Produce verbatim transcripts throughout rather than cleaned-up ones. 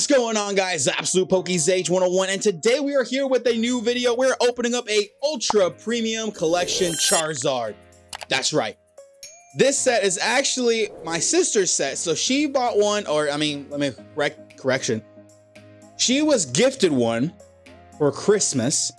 What's going on, guys? Absolute PokeZage one oh one, and today we are here with a new video. We're opening up a Ultra Premium Collection Charizard. That's right. This set is actually my sister's set, so she bought one, or I mean, let me correct correction. She was gifted one for Christmas,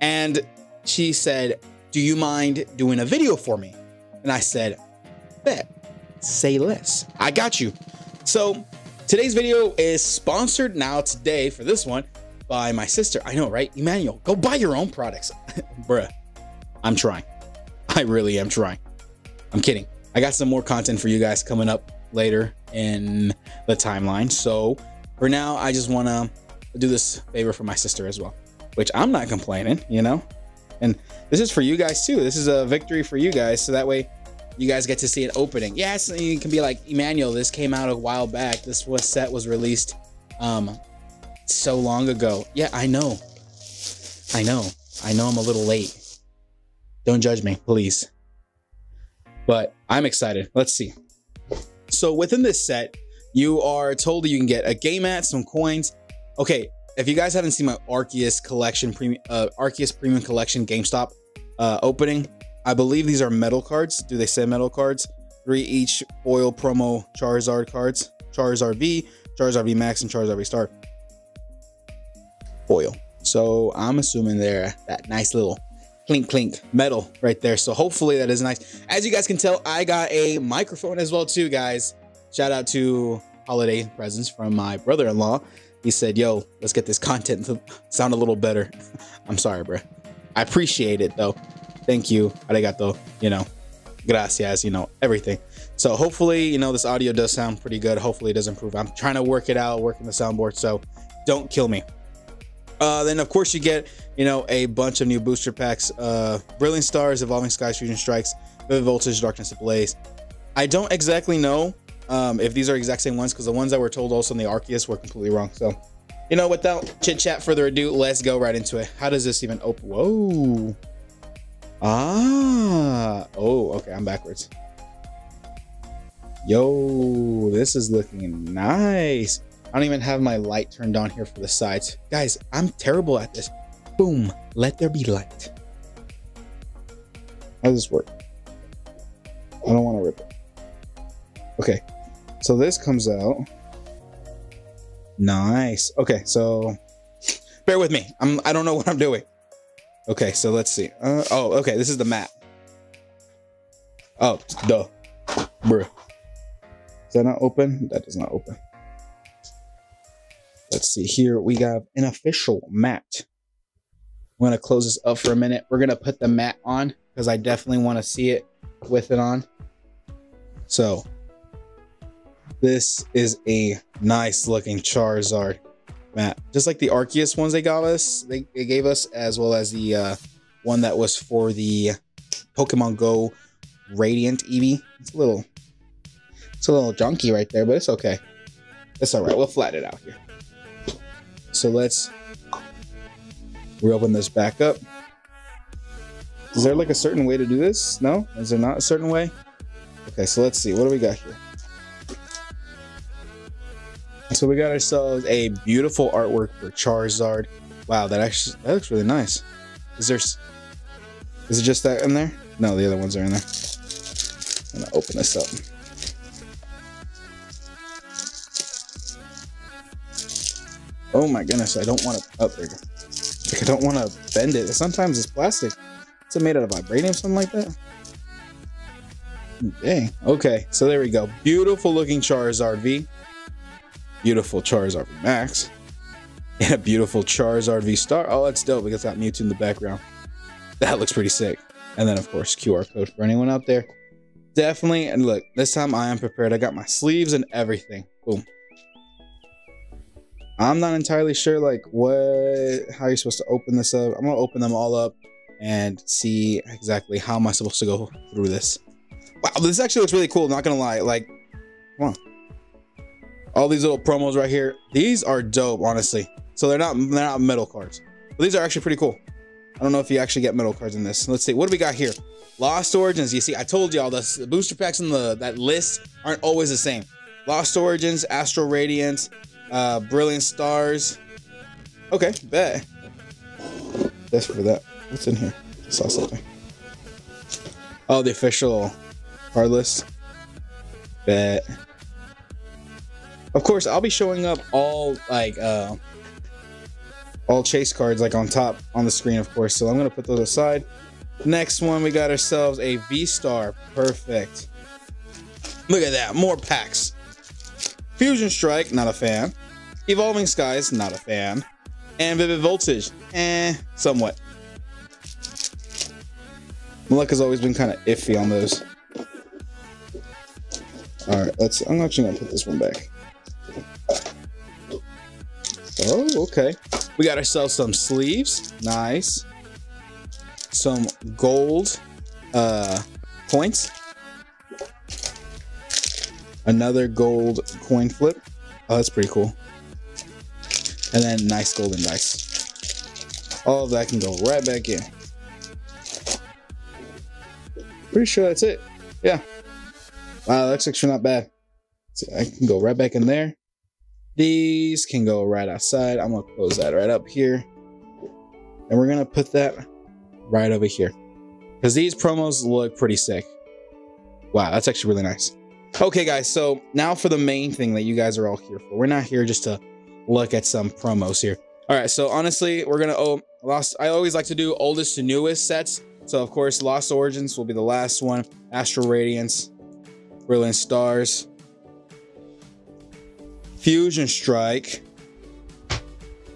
and she said, "Do you mind doing a video for me?" And I said, "Bet. Say less. I got you." So today's video is sponsored now today for this one by my sister. I know, right? Emmanuel, go buy your own products. Bruh, I'm trying. I really am trying. I'm kidding. I got some more content for you guys coming up later in the timeline. So for now, I just want to do this favor for my sister as well, which I'm not complaining, you know? And this is for you guys too. This is a victory for you guys. So that way, you guys get to see it opening. Yes, and you can be like, "Emmanuel, this came out a while back. This was set was released um, so long ago." Yeah, I know. I know. I know I'm a little late. Don't judge me, please. But I'm excited. Let's see. So within this set, you are told that you can get a game at, some coins. Okay, if you guys haven't seen my Arceus collection, premium, uh, Arceus Premium Collection GameStop uh, opening, I believe these are metal cards. Do they say metal cards? Three each foil promo Charizard cards. Charizard V, Charizard V Max, and Charizard V Star. Foil. So I'm assuming they're that nice little clink clink metal right there. So hopefully that is nice. As you guys can tell, I got a microphone as well too, guys. Shout out to holiday presents from my brother-in-law. He said, "Yo, let's get this content to sound a little better." I'm sorry, bro. I appreciate it though. Thank you, arigato, you know, gracias, you know, everything. So hopefully, you know, this audio does sound pretty good. Hopefully it does improve. I'm trying to work it out, working the soundboard, so don't kill me. Uh, then, of course, you get, you know, a bunch of new booster packs. Uh, Brilliant Stars, Evolving Skies, Fusion Strikes, Vivid Voltage, Darkness Ablaze. I don't exactly know um, if these are exact same ones, because the ones that were told also in the Arceus were completely wrong. So, you know, without chit-chat further ado, let's go right into it. How does this even open? Whoa. Ah, oh, okay, I'm backwards. Yo, this is looking nice. I don't even have my light turned on here for the sides. Guys, I'm terrible at this. Boom, let there be light. How does this work? I don't want to rip it. Okay, so this comes out. Nice. Okay, so bear with me. I'm, I don't know what I'm doing. Okay, so let's see. Uh, oh, okay, this is the map. Oh, duh. Bruh. Is that not open? That does not open. Let's see here. We got an official map. I'm going to close this up for a minute. We're going to put the map on because I definitely want to see it with it on. So, this is a nice looking Charizard map, just like the Arceus ones they got us, they, they gave us, as well as the uh, one that was for the Pokemon Go Radiant Eevee. It's a little, it's a little junky right there, but it's okay. It's all right. We'll flatten it out here. So let's reopen this back up. Is there like a certain way to do this? No, is there not a certain way? Okay, so let's see. What do we got here? So we got ourselves a beautiful artwork for Charizard. Wow, that actually that looks really nice. Is there? Is it just that in there? No, the other ones are in there. I'm gonna open this up. Oh my goodness, I don't want to. Oh, there you go. Like, I don't want to bend it. Sometimes it's plastic. Is it made out of vibranium, something like that? Dang. Okay, so there we go. Beautiful looking Charizard V. Beautiful Charizard V Max and a beautiful Charizard V Star. Oh, that's dope. We got that Mewtwo in the background. That looks pretty sick. And then, of course, Q R code for anyone out there. Definitely. And look, this time I am prepared. I got my sleeves and everything. Boom. I'm not entirely sure, like, what, how you're supposed to open this up. I'm going to open them all up and see exactly how am I supposed to go through this. Wow, this actually looks really cool. Not going to lie. Like, come on. All these little promos right here, these are dope, honestly. So they're not they're not metal cards, but these are actually pretty cool. I don't know if you actually get metal cards in this. Let's see, what do we got here? Lost Origins. You see, I told y'all the booster packs in the that list aren't always the same. Lost Origins, Astral Radiance, Uh, Brilliant Stars. Okay, bet. That's for that. What's in here? I saw something. Oh, the official card list. Bet. Of course, I'll be showing up all like uh, all chase cards like on top on the screen, of course. So I'm gonna put those aside. Next one, we got ourselves a V Star. Perfect. Look at that, more packs. Fusion Strike, not a fan. Evolving Skies, not a fan. And Vivid Voltage, eh, somewhat. My luck has always been kind of iffy on those. All right, let's. I'm actually gonna put this one back. Oh, okay. We got ourselves some sleeves. Nice. Some gold uh, points. Another gold coin flip. Oh, that's pretty cool. And then nice golden dice. All of that can go right back in. Pretty sure that's it. Yeah. Wow, that's actually not bad. So I can go right back in there. These can go right outside. I'm going to close that right up here. And we're going to put that right over here. Because these promos look pretty sick. Wow, that's actually really nice. Okay, guys, so now for the main thing that you guys are all here for. We're not here just to look at some promos here. All right, so honestly, we're going to... Oh, Lost. I always like to do oldest to newest sets. So, of course, Lost Origins will be the last one. Astral Radiance. Brilliant Stars. Fusion Strike,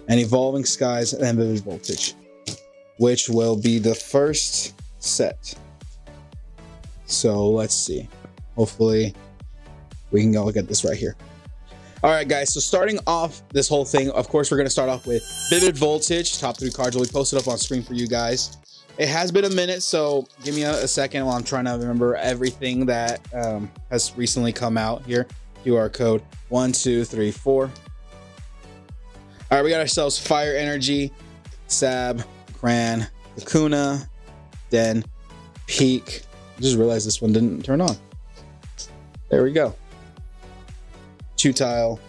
and Evolving Skies, and Vivid Voltage, which will be the first set. So let's see. Hopefully we can go look at this right here. All right, guys, so starting off this whole thing, of course, we're gonna start off with Vivid Voltage. Top three cards will be posted up on screen for you guys. It has been a minute, so give me a, a second while I'm trying to remember everything that um, has recently come out here. Q R code one, two, three, four. All right, we got ourselves Fire Energy, Sab, Cran, Kakuna, Den, Peak. I just realized this one didn't turn on. There we go. Chutile,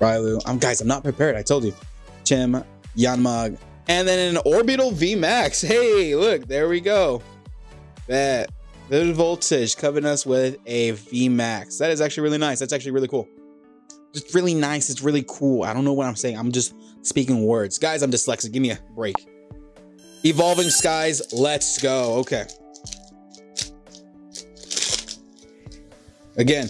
Rylou. Um, guys, I'm not prepared. I told you. Chim, Yanmog, and then an Orbeetle V MAX. Hey, look, there we go. Bet. Vivid Voltage covering us with a V MAX. That is actually really nice. That's actually really cool. Just really nice. It's really cool. I don't know what I'm saying. I'm just speaking words. Guys, I'm dyslexic. Give me a break. Evolving Skies. Let's go. Okay. Again,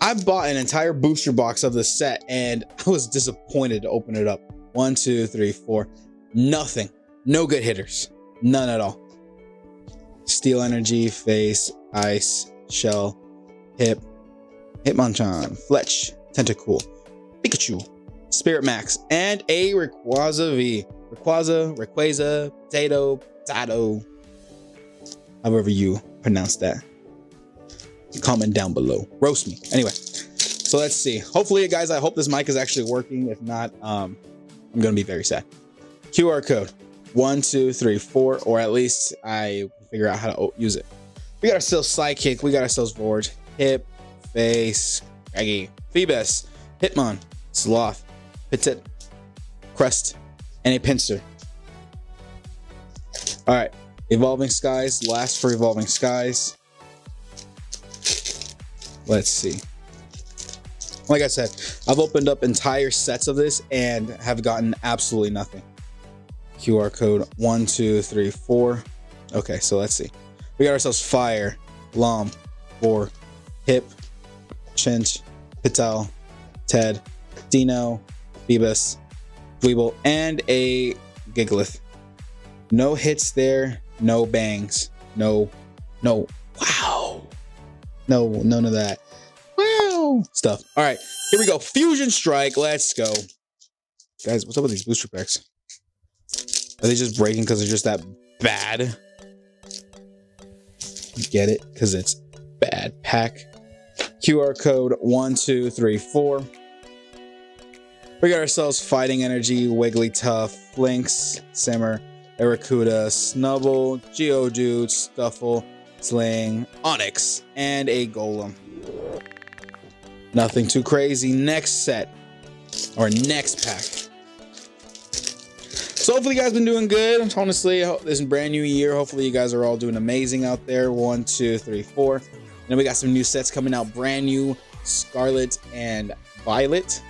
I bought an entire booster box of this set, and I was disappointed to open it up. One, two, three, four. Nothing. No good hitters. None at all. Steel Energy, Face, Ice, Shell, Hip, Hitmonchan, Fletch, Tentacool, Pikachu, Spirit Max, and a Rayquaza V. Rayquaza, Rayquaza, Potato, Potato, however you pronounce that. Comment down below. Roast me. Anyway, so let's see. Hopefully, guys, I hope this mic is actually working. If not, um, I'm going to be very sad. Q R code. One, two, three, four, or at least I figure out how to use it. We got ourselves Psychic. We got ourselves Vorge, Hip, Face, Craggy, Phoebus, Hitmon, Sloth, Pitit, Crest, and a Pinsir. All right, Evolving Skies. Last for Evolving Skies. Let's see. Like I said, I've opened up entire sets of this and have gotten absolutely nothing. Q R code one, two, three, four. Okay, so let's see. We got ourselves Fire, Lom, Boar, Hip, Chinch, Pitel, Ted, Dino, Phoebus, Dweeble, and a Gigalith. No hits there, no bangs, no, no, wow. No, none of that. Wow stuff. All right, here we go. Fusion Strike, let's go. Guys, what's up with these booster packs? Are they just breaking because they're just that bad? You get it? Because it's bad pack. Q R code one two three four. We got ourselves Fighting Energy, Wigglytuff, Lynx, Simmer, Barracuda, Snubbull, Geodude, Stuffle, Sling, Onix, and a Golem. Nothing too crazy. Next set. our next pack. So hopefully you guys been doing good. Honestly, this brand new year, hopefully you guys are all doing amazing out there. One, two, three, four. And then we got some new sets coming out. Brand new Scarlet and Violet.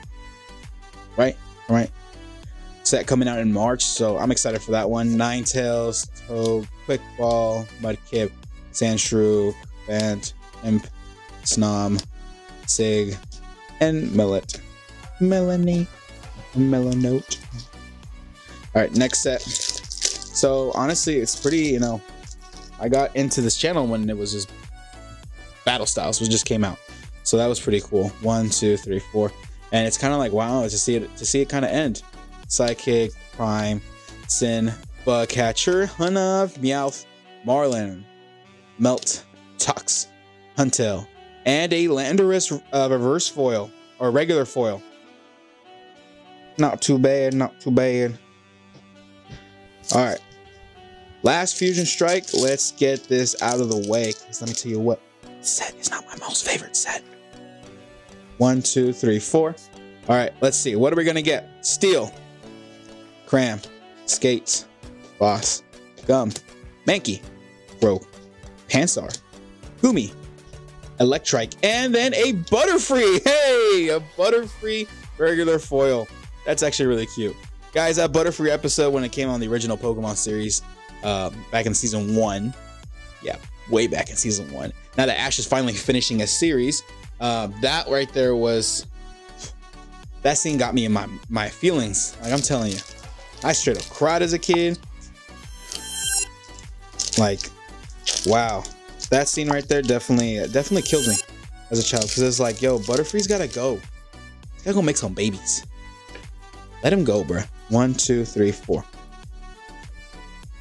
Right? All right. Set coming out in March. So I'm excited for that one. Ninetales, Toad, Quickball, Mudkip, Sandshrew, Bant, Imp, Snom, Sig, and Millet. Melanie. Melanote. All right, next set. So honestly, it's pretty, you know, I got into this channel when it was just Battle Styles, which just came out. So that was pretty cool. One, two, three, four. And it's kind of like, wow, to see it, to see it kind of end. Psychic, Prime, Sin, Bugcatcher, Hunov, Meowth, Marlin, Melt, Tux, Huntail, and a Landorus uh, reverse foil, or regular foil. Not too bad, not too bad. All right, last Fusion Strike. Let's get this out of the way, because let me tell you what, this set is not my most favorite set. One, two, three, four. All right, let's see. What are we gonna get? Steel, Cram, Skates, Boss, Gum, Mankey, Rogue, Pansar, Gumi, Electrike, and then a Butterfree. Hey, a Butterfree regular foil. That's actually really cute. Guys, that Butterfree episode, when it came on the original Pokemon series, um, back in season one, yeah, way back in season one. Now that Ash is finally finishing a series, uh, that right there was, that scene got me in my, my feelings. Like, I'm telling you, I straight up cried as a kid. Like, wow, that scene right there definitely, definitely killed me as a child. Because it's like, yo, Butterfree's gotta go. He's gotta go make some babies. Let him go, bruh. One, two, three, four.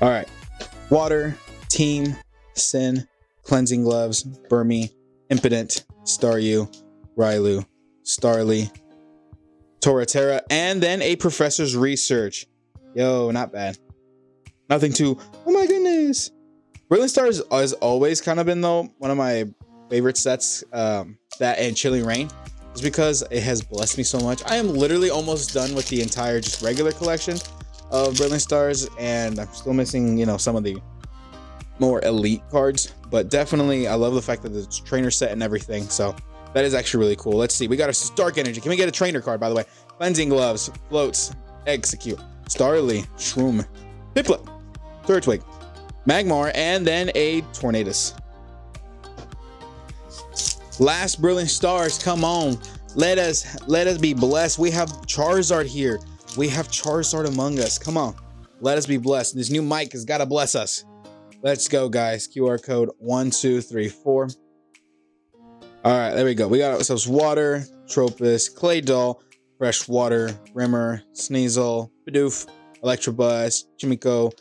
All right. Water, Team, Sin, Cleansing Gloves, Burmy, Impident, Staryu, Rylou, Starly, Torterra, and then a Professor's Research. Yo, not bad. Nothing too, oh my goodness. Brilliant Stars has always kind of been, though, one of my favorite sets, um, that and Chilling Rain. It's because it has blessed me so much. I am literally almost done with the entire just regular collection of Brilliant Stars, and I'm still missing, you know, some of the more elite cards, but definitely I love the fact that it's trainer set and everything, so that is actually really cool. Let's see, we got a Stark Energy. Can we get a trainer card, by the way? Cleansing Gloves, Floats, Execute, Starly, Shroom, Piplup, Turtwig, Magmar, and then a Tornadus. Last Brilliant Stars, come on, let us let us be blessed. We have Charizard here, we have Charizard among us. Come on, let us be blessed. This new mic has got to bless us. Let's go, guys. Q R code one two three four. All right, there we go. We got ourselves Water, Tropus, Claydol, Freshwater, Rimmer, Sneasel, Bidoof, Electabuzz, Chimiko,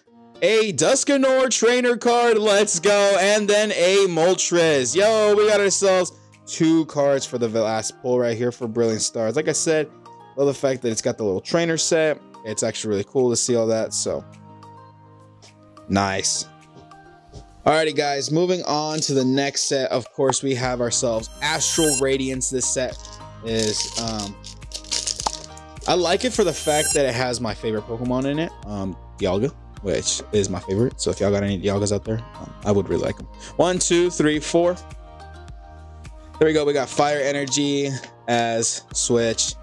a Dusknoir trainer card, let's go, and then a Moltres. Yo, we got ourselves two cards for the last pull right here for Brilliant Stars. Like I said, love the fact that it's got the little trainer set. It's actually really cool to see all that, so nice. Alrighty, guys, moving on to the next set. Of course, we have ourselves Astral Radiance. This set is, um, I like it for the fact that it has my favorite Pokemon in it, um, Dialga, which is my favorite. So if y'all got any Dialgas out there, um, I would really like them. One, two, three, four. There we go. We got Fire Energy as Switch,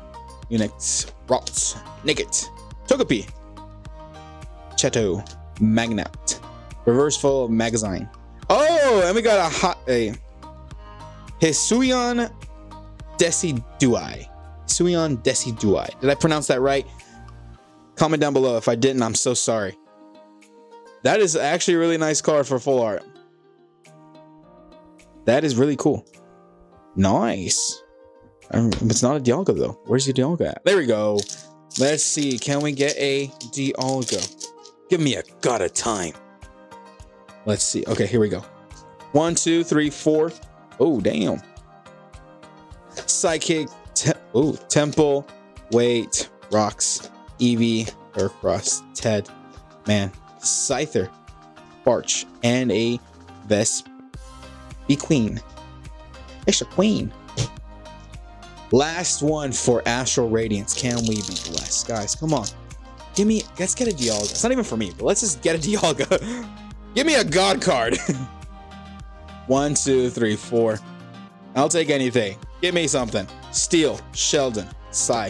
Unix, Ralts, Nickit, Togepi, Chatot, Magnemite, Reverse Foil, Magazine. Oh, and we got a hot a Hisuian Decidueye. Hisuian Decidueye. Did I pronounce that right? Comment down below. If I didn't, I'm so sorry. That is actually a really nice card for full art. That is really cool. Nice. It's not a Dialga, though. Where's your Dialga at? There we go. Let's see. Can we get a Dialga? Give me a god of time. Let's see. Okay, here we go. One, two, three, four. Oh, damn. Psychic. Te oh, Temple. Wait. Rocks. Eevee. Hercross. Ted. Man. Scyther, Barch, and a Vesp Queen. It's a queen. Last one for Astral Radiance. Can we be blessed? Guys, come on. Give me, let's get a Dialga. It's not even for me, but let's just get a Dialga. Give me a God card. One, two, three, four. I'll take anything. Give me something. Steel, Sheldon, Psy,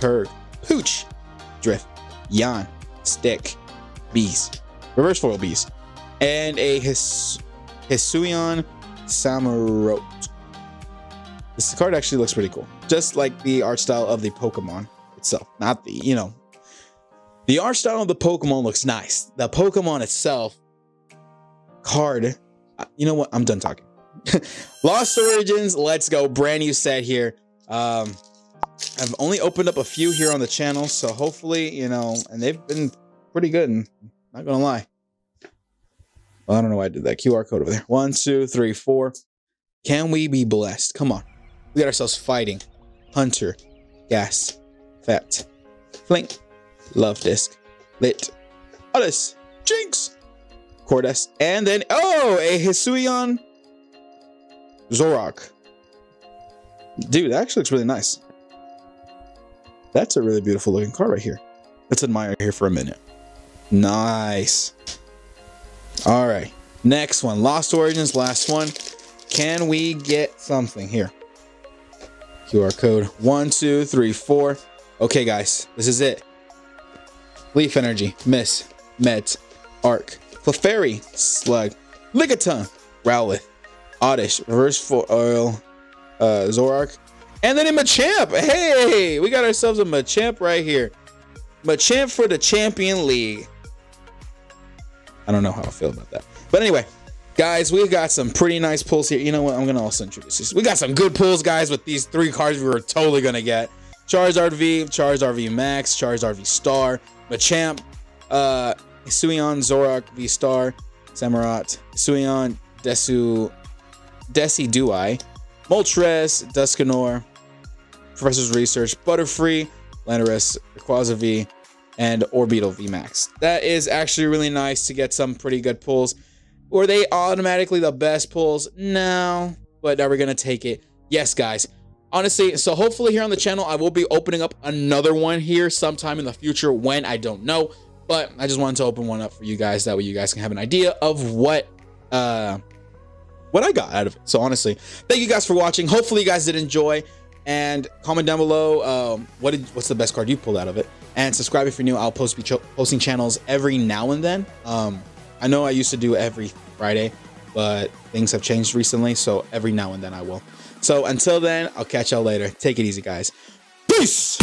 Purr, Pooch, Drift, Yan, Stick, Beast, Reverse Foil Beast, and a His Hisuian Samurott. This card actually looks pretty cool. Just like the art style of the Pokemon itself. Not the, you know, the art style of the Pokemon looks nice. The Pokemon itself card. You know what? I'm done talking. Lost Origins. Let's go. Brand new set here. Um, I've only opened up a few here on the channel. So hopefully, you know, and they've been pretty good. And not going to lie. Well, I don't know why I did that. Q R code over there. One, two, three, four. Can we be blessed? Come on. We got ourselves Fighting, Hunter, Gas, Fat, Flink, Love Disc, Lit, Otis, Jinx, Cordes, and then, oh, a Hisuian Zoroark. Dude, that actually looks really nice. That's a really beautiful looking card right here. Let's admire here for a minute. Nice. All right. Next one. Lost Origins, last one. Can we get something here? Q R code one, two, three, four. Okay, guys, this is it. Leaf Energy, Miss, Met, Arc, Clefairy, Slug, Lickitung, Rowlet, Oddish, Reverse Foil, uh, Zoroark, and then a Machamp. Hey, we got ourselves a Machamp right here. Machamp for the Champion League. I don't know how I feel about that, but anyway. Guys, we've got some pretty nice pulls here. You know what? I'm going to also introduce this. We got some good pulls, guys, with these three cards we were totally going to get. Charizard V, Charizard V Max, Charizard V Star, Machamp, uh, Hisuian Zoroark V Star, Samurott, Hisuian Desu, Decidueye, Moltres, Dusknoir, Professor's Research, Butterfree, Landorus, Rayquaza V, and Orbeetle V MAX. That is actually really nice to get some pretty good pulls. Were they automatically the best pulls? No, but now we're going to take it. Yes, guys. Honestly, so hopefully here on the channel, I will be opening up another one here sometime in the future when I don't know. But I just wanted to open one up for you guys. That way you guys can have an idea of what uh, what I got out of it. So honestly, thank you guys for watching. Hopefully you guys did enjoy. And comment down below um, what did, what's the best card you pulled out of it. And subscribe if you're new. I'll post be posting channels every now and then. Um, I know I used to do every Friday, but things have changed recently, so every now and then I will. So until then, I'll catch y'all later. Take it easy, guys. Peace!